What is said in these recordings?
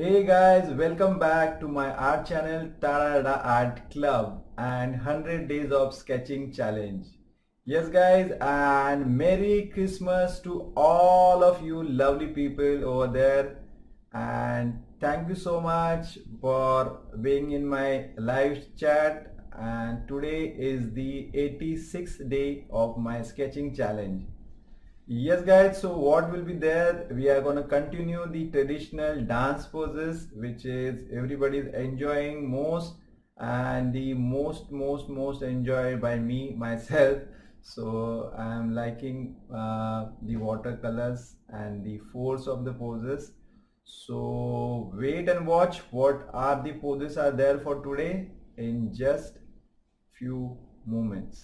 Hey guys, welcome back to my art channel Tada-Dada Art Club and 100 days of sketching challenge. Yes guys, and Merry Christmas to all of you lovely people over there, and thank you so much for being in my live chat. And today is the 86th day of my sketching challenge. Yes guys, so what will be there, we are going to continue the traditional dance poses which is everybody is enjoying most and the most enjoyed by me myself. So I am liking the watercolors and the force of the poses, so wait and watch what are the poses are there for today in just few moments.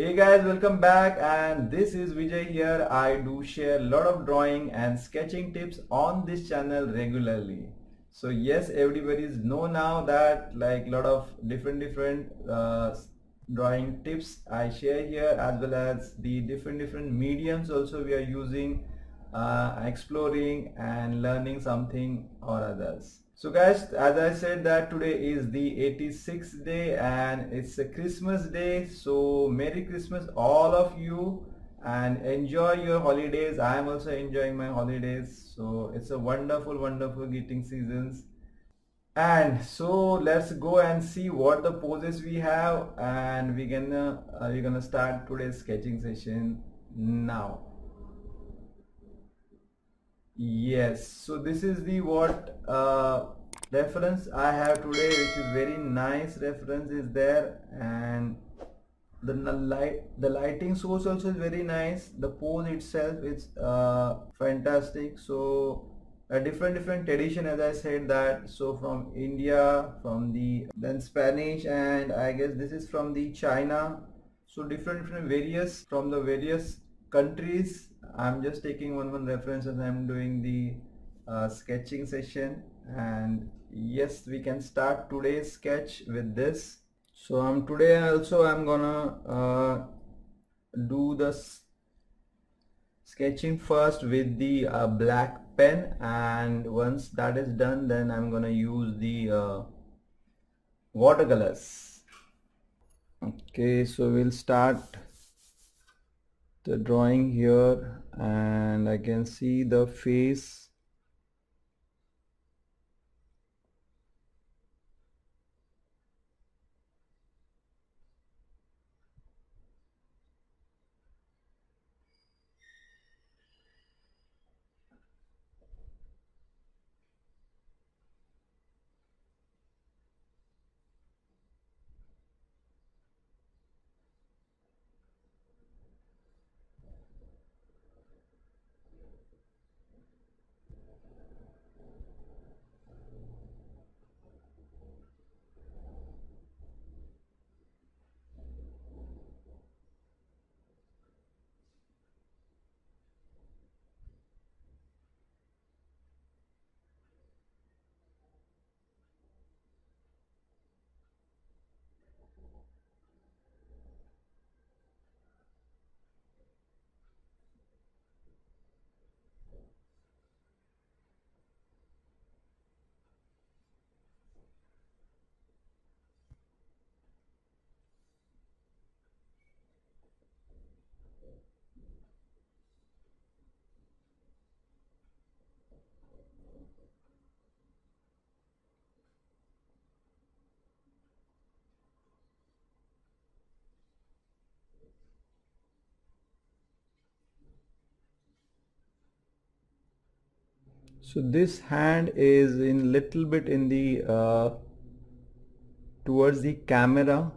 Hey guys, welcome back, and this is Vijay here. I do share a lot of drawing and sketching tips on this channel regularly. So yes, everybody's know now that like lot of different drawing tips I share here, as well as the different mediums also we are using, exploring and learning something or others. So guys, as I said that today is the 86th day and it's a Christmas day, so Merry Christmas all of you and enjoy your holidays. I am also enjoying my holidays, so it's a wonderful gifting seasons. And so let's go and see what the poses we have, and we're gonna start today's sketching session now. Yes, so this is the what reference I have today, which is very nice reference is there, and the lighting source also is very nice. The pose itself is fantastic. So a different tradition, as I said that, so from India, from the then Spanish, and I guess this is from the China. So different various from the various countries. I'm just taking one reference as I'm doing the sketching session. And yes, we can start today's sketch with this. So today also I'm gonna do the sketching first with the black pen, and once that is done then I'm gonna use the watercolors. Okay, so we'll start the drawing here, and I can see the face. So this hand is in little bit in the towards the camera.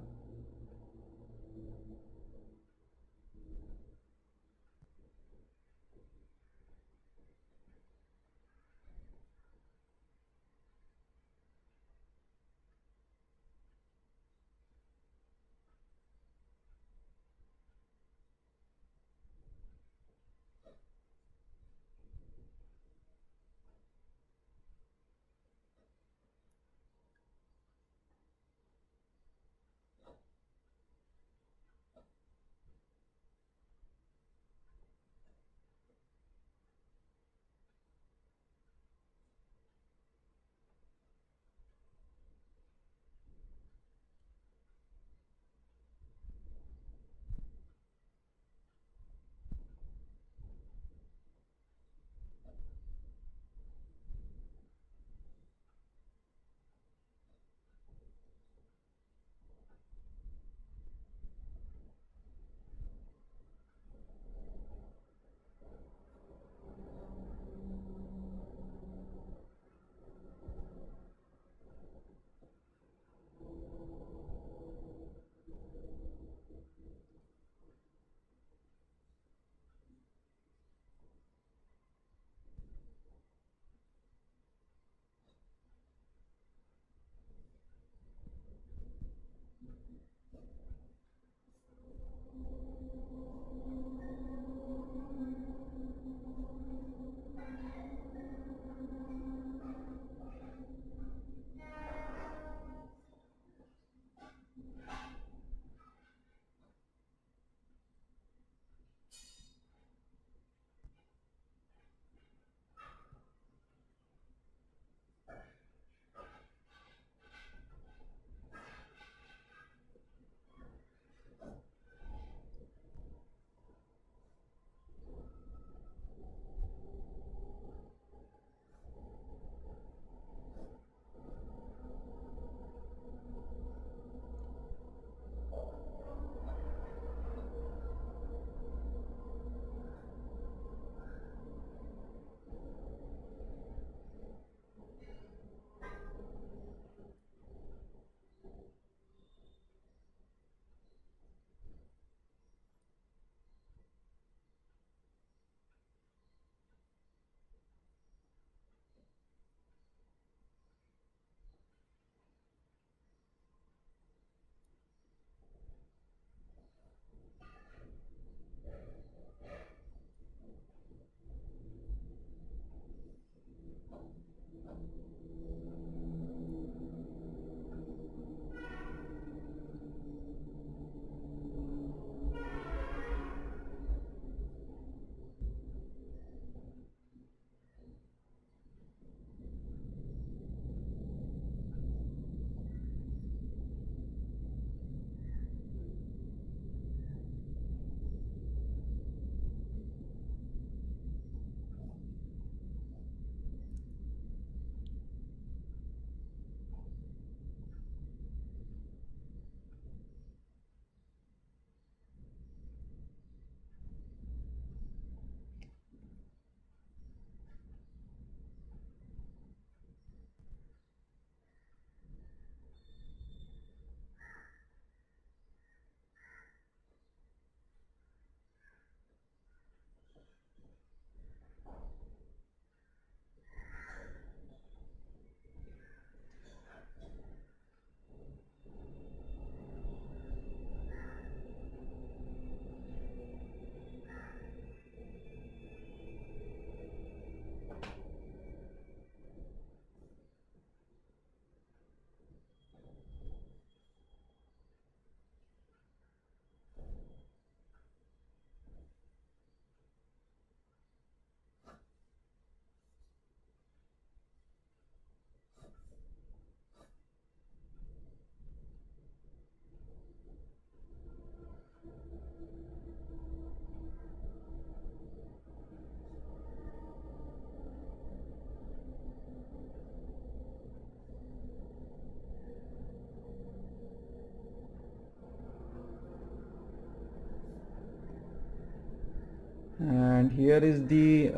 And here is the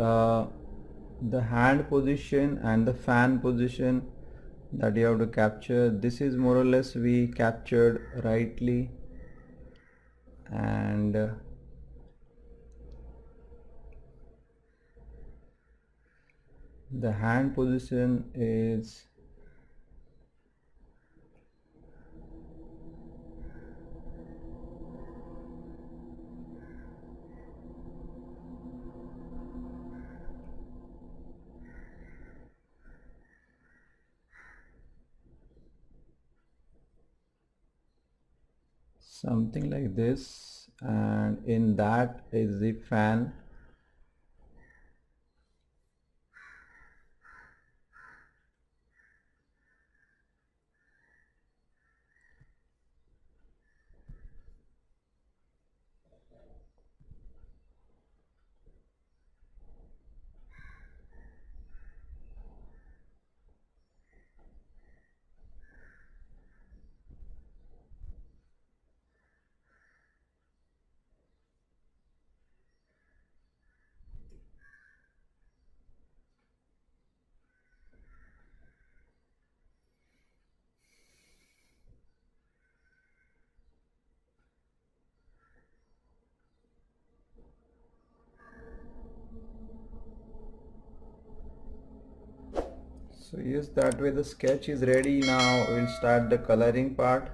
hand position and the fan position that you have to capture. This is more or less we captured rightly, and the hand position is something like this, and in that is the fan. So yes, that way the sketch is ready. Now we'll start the coloring part.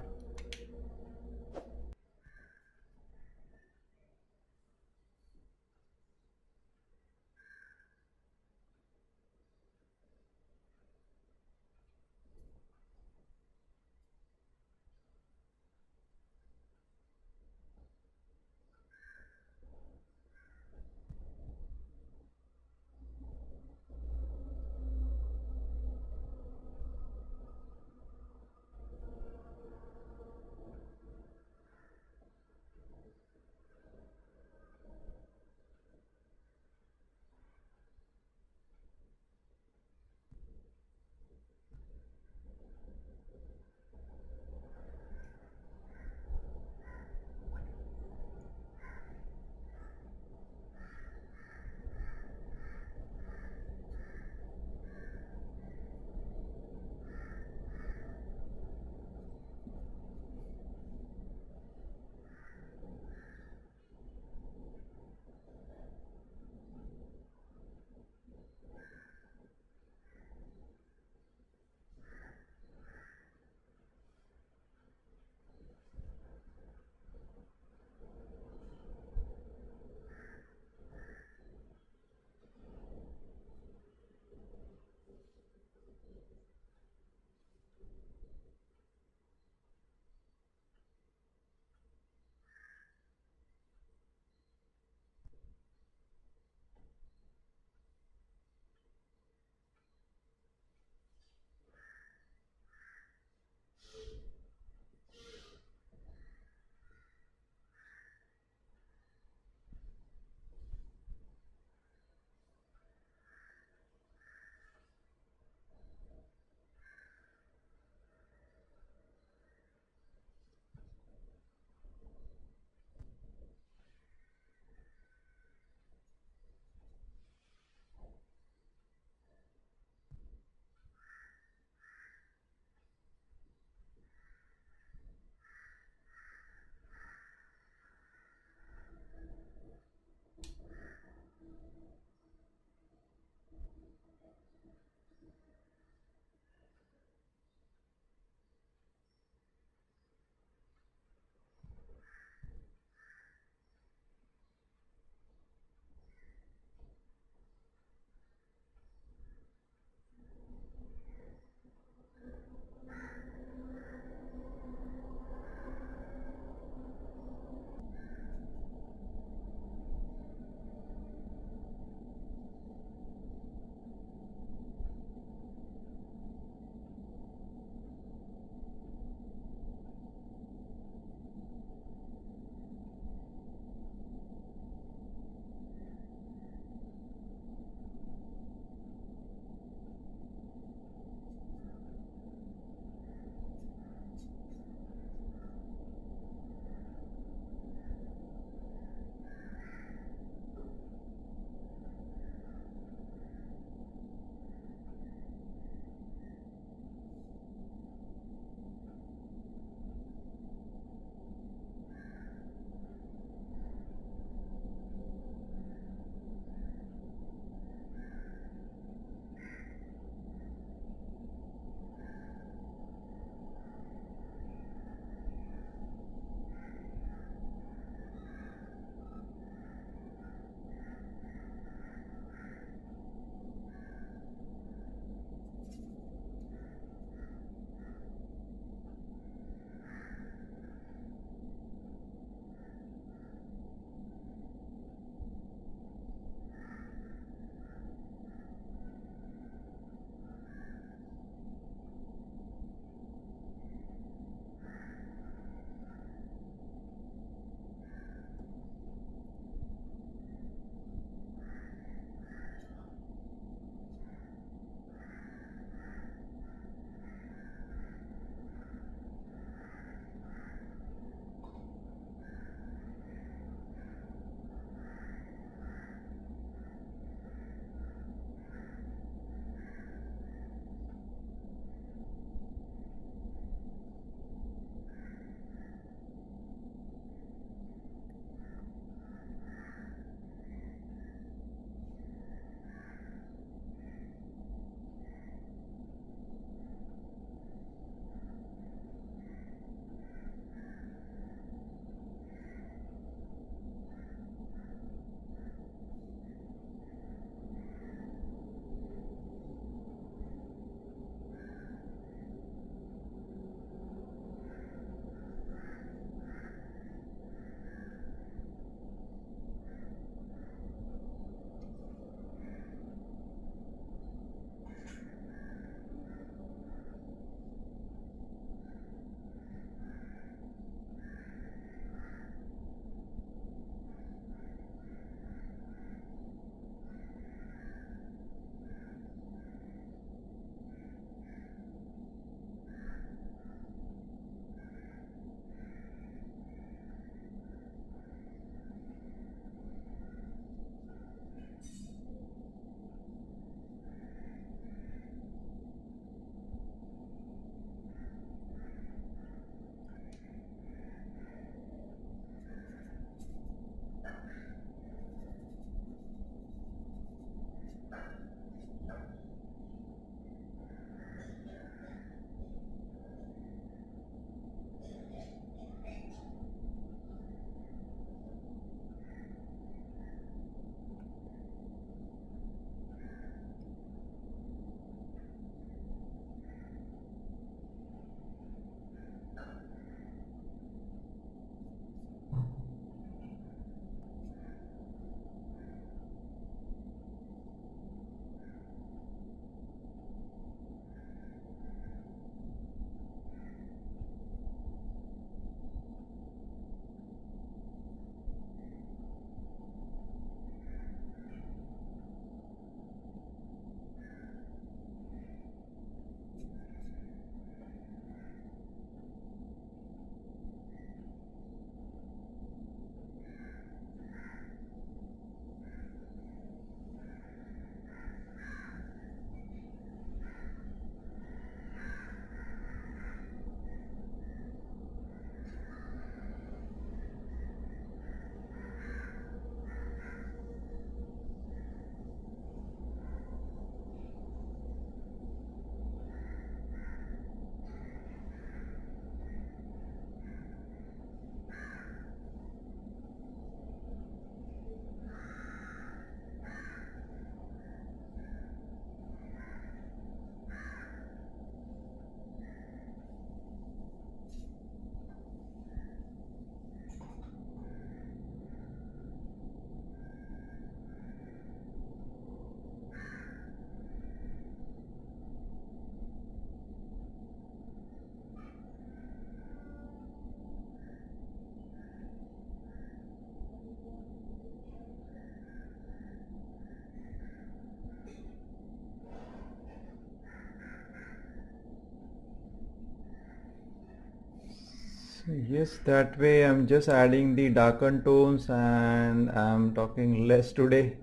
Yes, that way I'm just adding the darkened tones and I'm talking less today,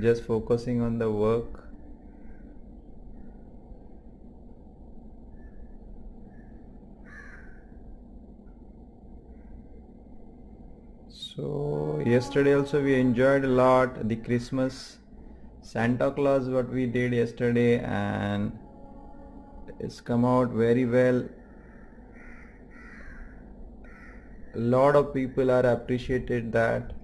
just focusing on the work. So yesterday also we enjoyed a lot the Christmas Santa Claus what we did yesterday, and it's come out very well. A lot of people are appreciated that.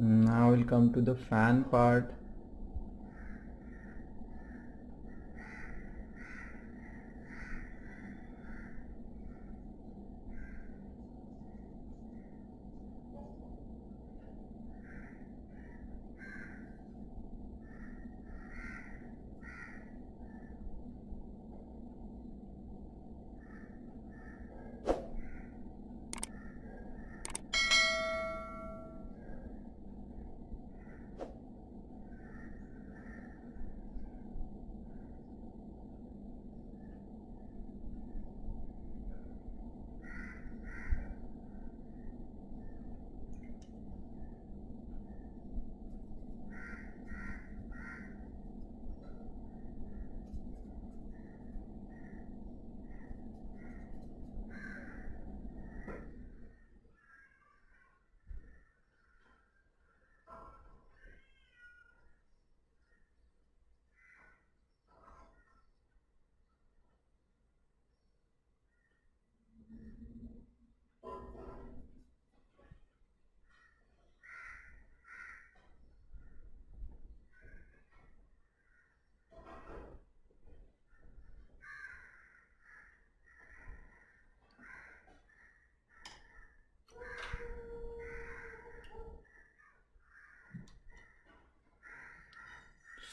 Now we'll come to the fan part.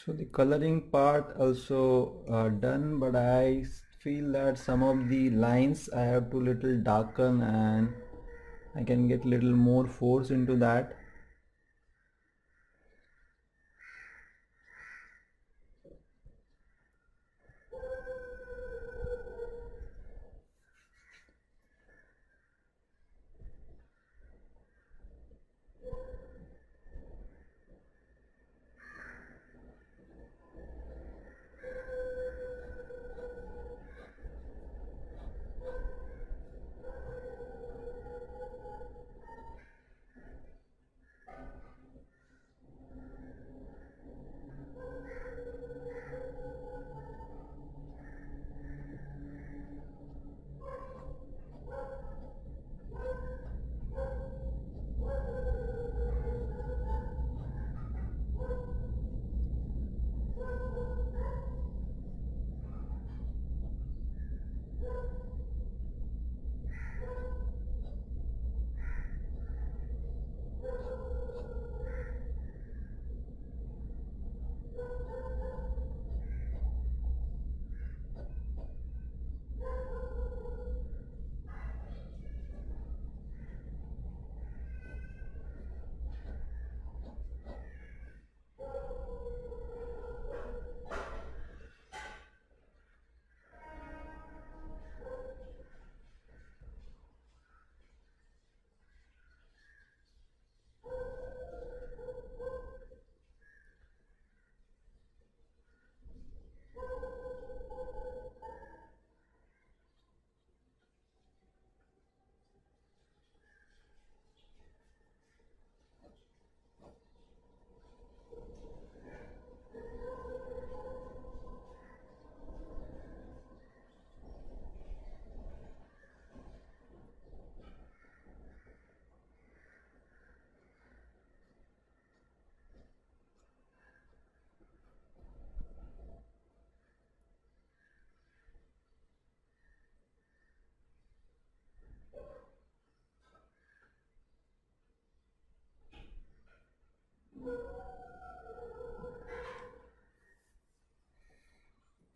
So the coloring part also done, but I feel that some of the lines I have to little darken and I can get little more force into that.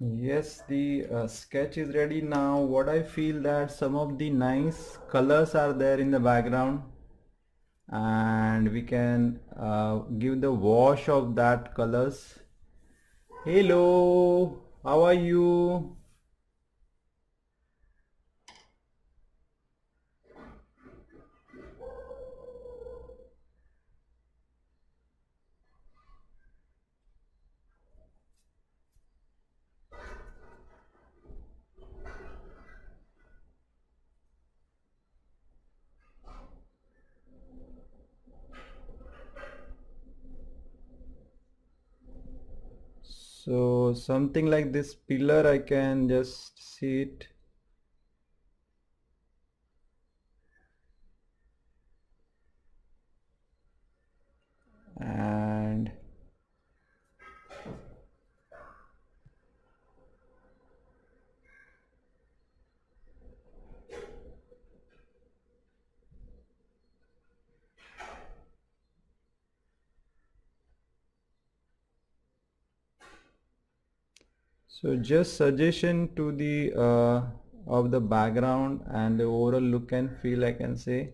Yes, the sketch is ready now. What I feel that some of the nice colors are there in the background, and we can give the wash of that colors. Hello, how are you? So something like this pillar, I can just see it. And so just suggestion to the of the background and the overall look and feel, I can say.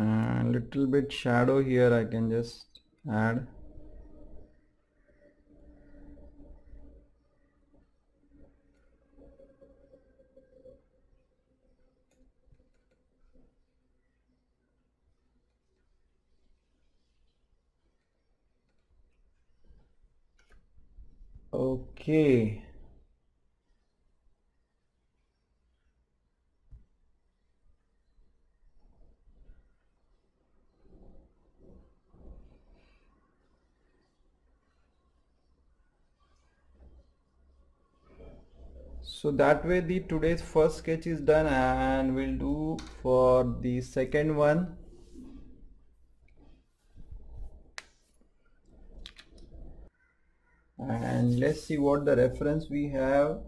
And little bit shadow here I can just add. Okay. So that way the today's first sketch is done, and we'll do for the second one. And let's see what the reference we have.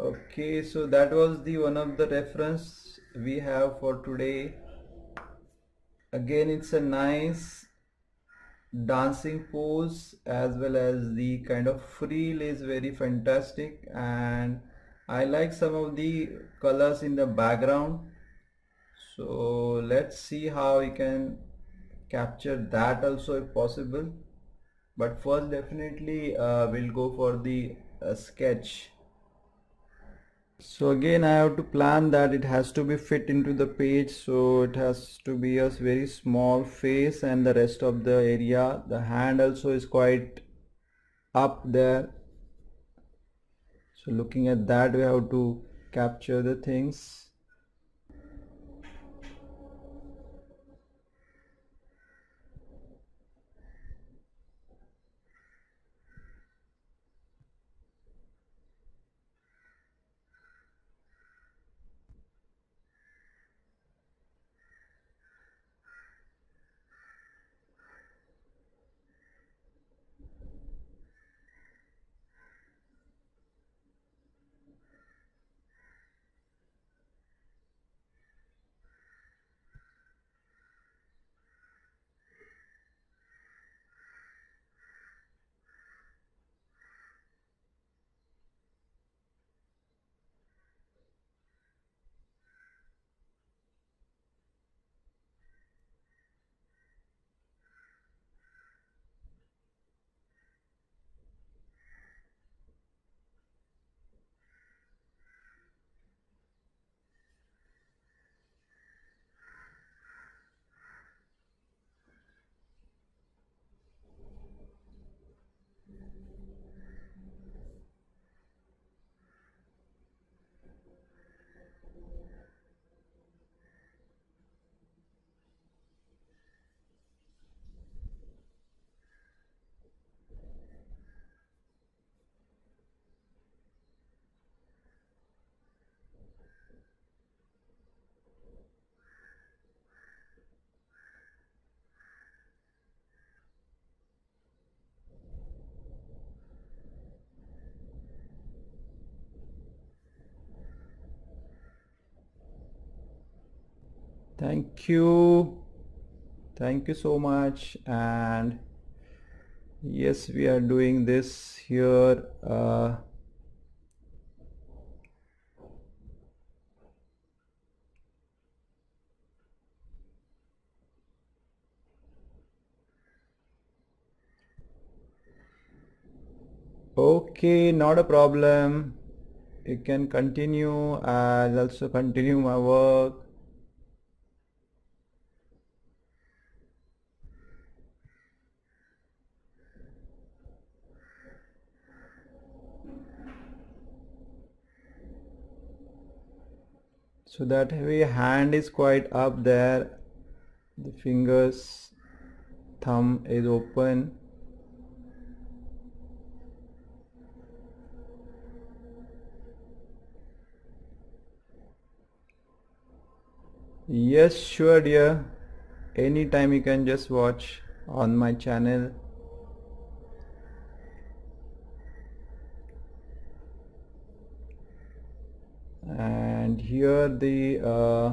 Okay, so that was the one of the reference we have for today. Again, it's a nice dancing pose, as well as the kind of frill is very fantastic, and I like some of the colors in the background. So let's see how we can capture that also if possible, but first definitely we'll go for the sketch. So again, I have to plan that it has to be fit into the page, so it has to be a very small face and the rest of the area. The hand also is quite up there. So looking at that, we have to capture the things. Thank you so much. And yes, we are doing this here. Okay, not a problem. You can continue. I'll also continue my work. So that heavy hand is quite up there. The fingers, thumb is open. Yes, sure dear. Anytime you can just watch on my channel. And here the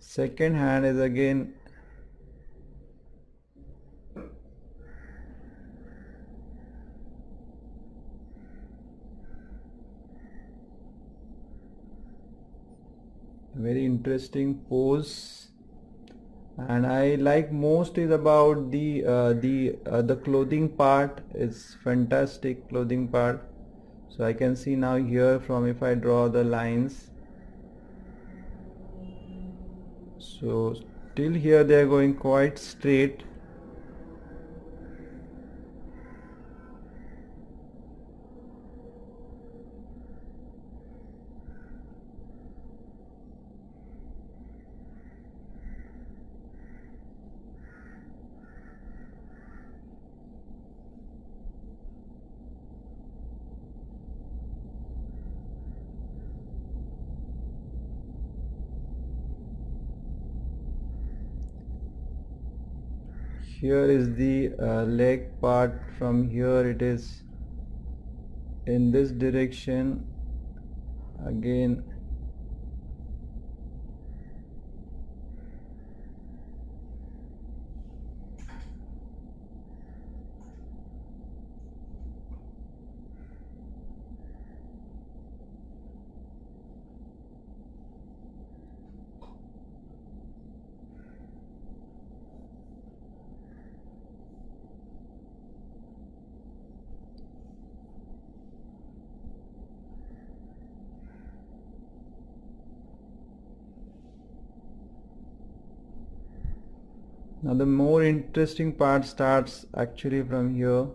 second hand is again. Very interesting pose, and I like most is about the clothing part. It's fantastic clothing part. So I can see now here from if I draw the lines. So till here they are going quite straight. Here is the leg part. From here it is in this direction again. Now the more interesting part starts actually from here.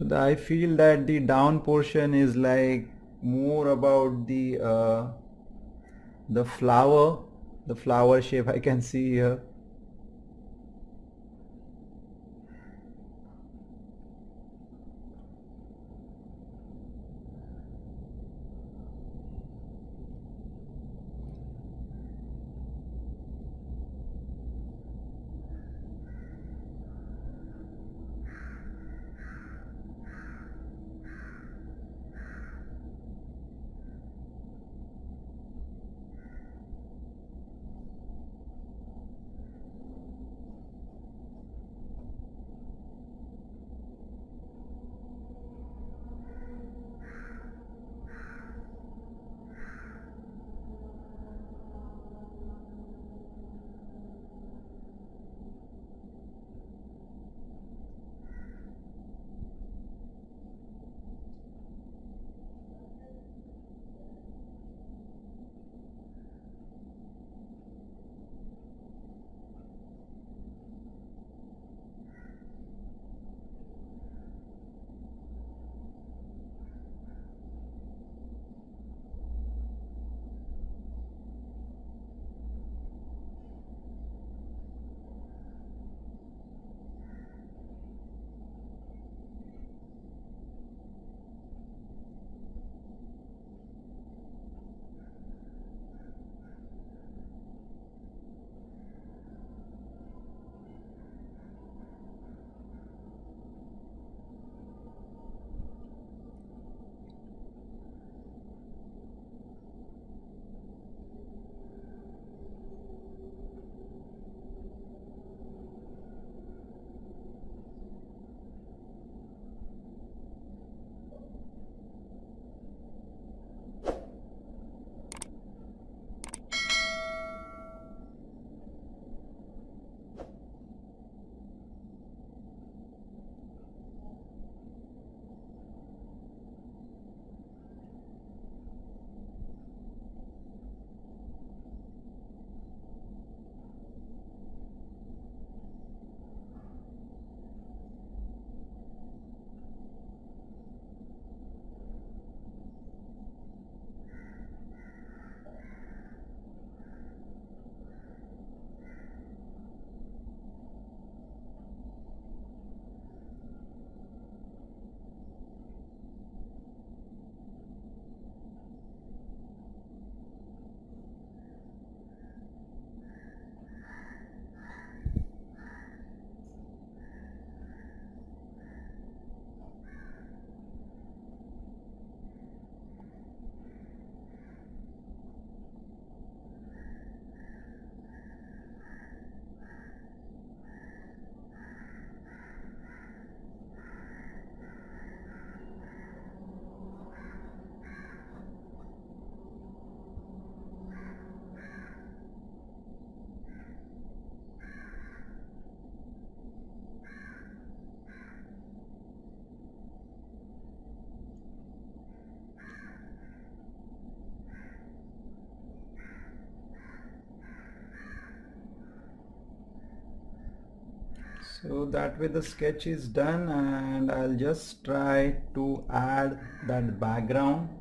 So I feel that the down portion is like more about the flower shape I can see here. So that way the sketch is done, and I'll just try to add that background.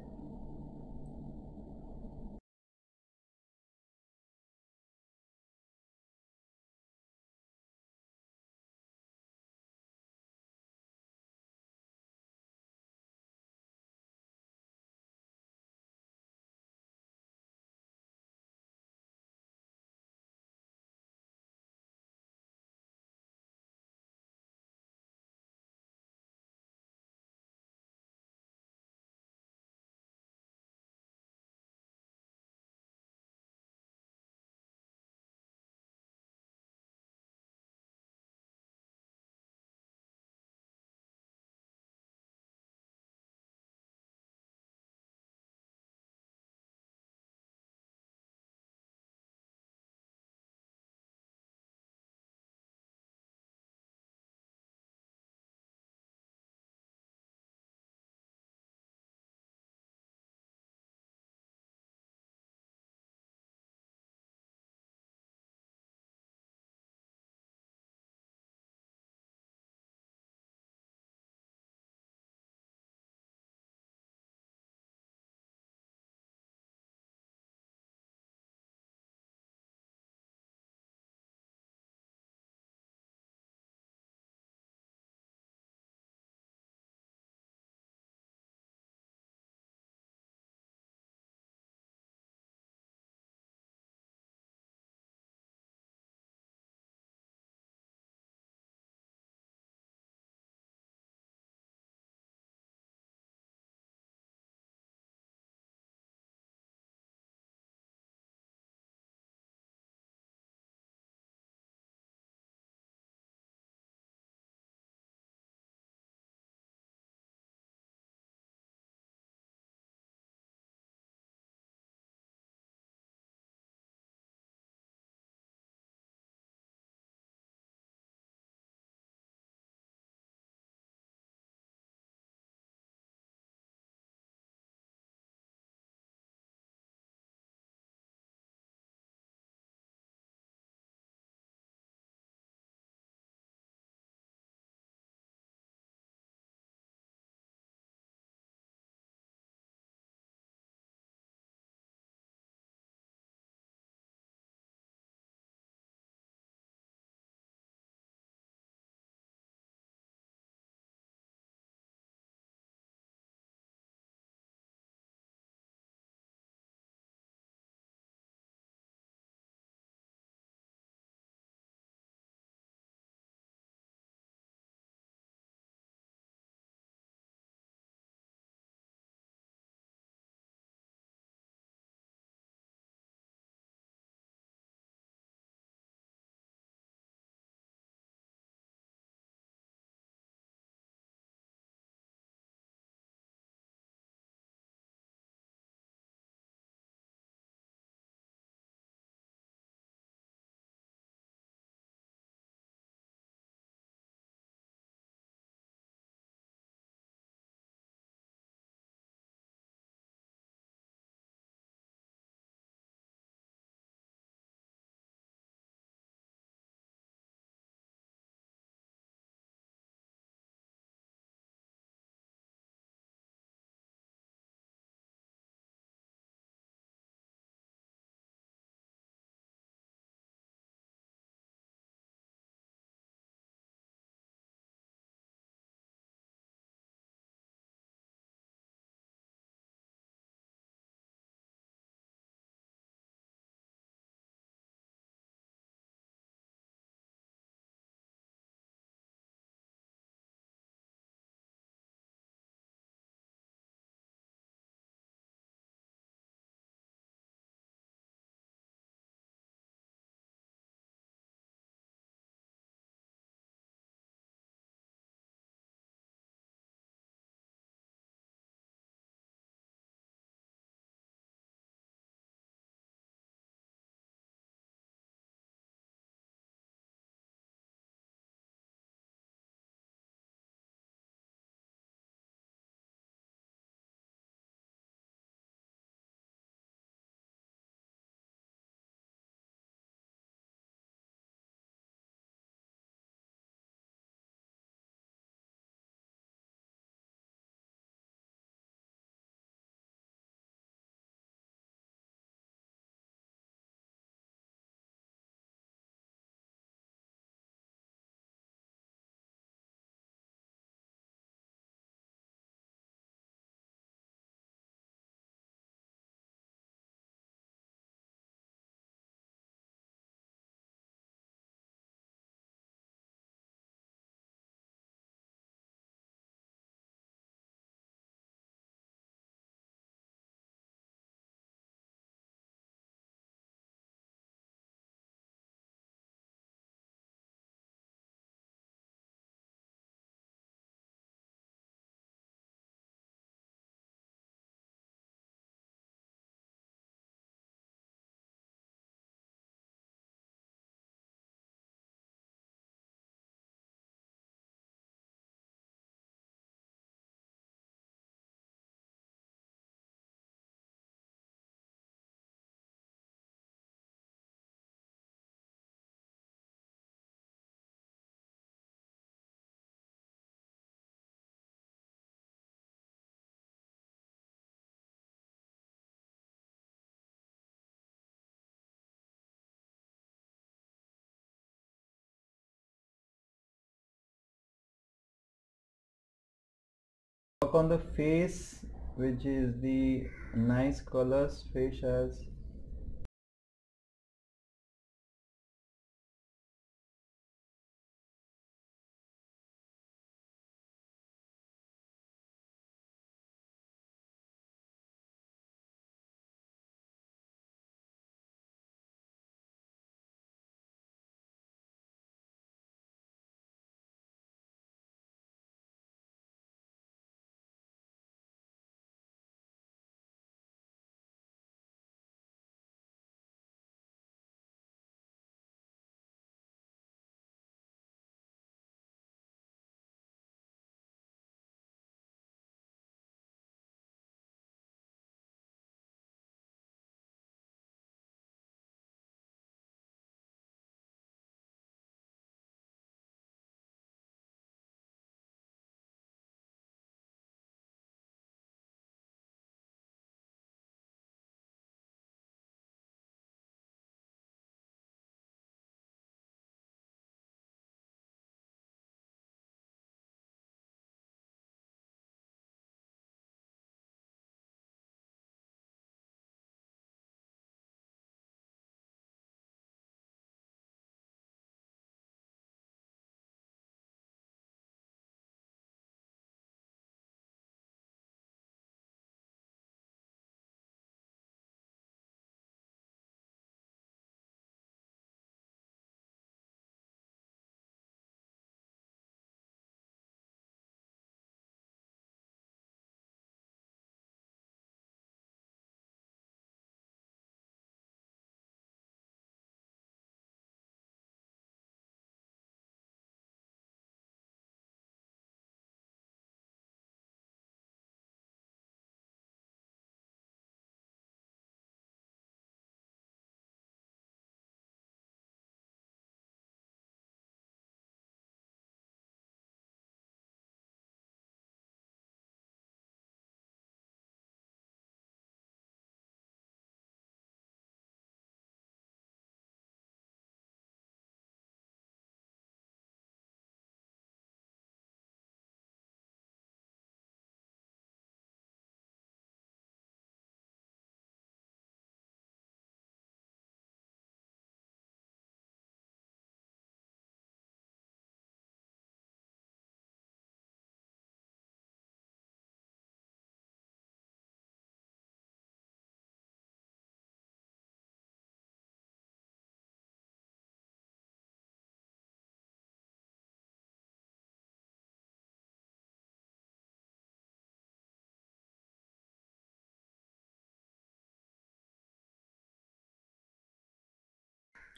work on the face, which is the nice colors, facials.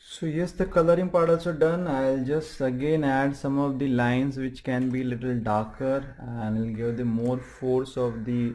So yes, the coloring part also done. I'll just again add some of the lines which can be little darker, and it'll give the more force of the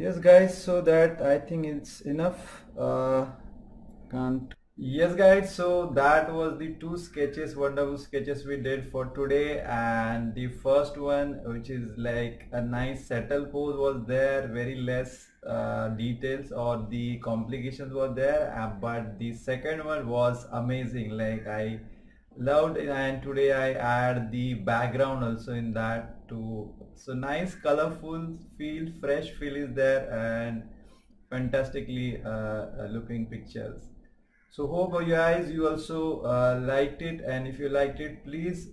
Yes guys, so that I think it's enough. Can't. Yes guys, so that was the two sketches, wonderful sketches we did for today. And the first one, which is like a nice settle pose, was there, very less details or the complications were there, but the second one was amazing. Like I loved it, and today I add the background also in that too. So nice colorful feel, fresh feel is there, and fantastically looking pictures. So hope you guys also liked it, and if you liked it, please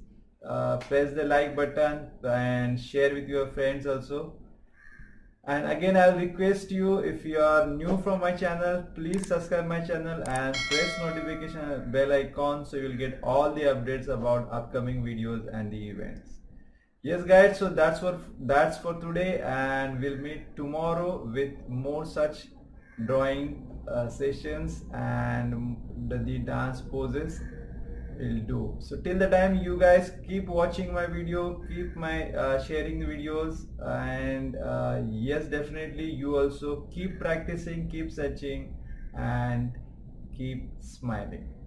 press the like button and share with your friends also. And again, I'll request you, if you are new from my channel, please subscribe my channel and press notification bell icon, so you'll get all the updates about upcoming videos and the events. Yes guys, so that's for today, and we'll meet tomorrow with more such drawing sessions and the dance poses will do. So till the time, you guys keep watching my video, keep my sharing the videos, and yes, definitely you also keep practicing, keep searching, and keep smiling.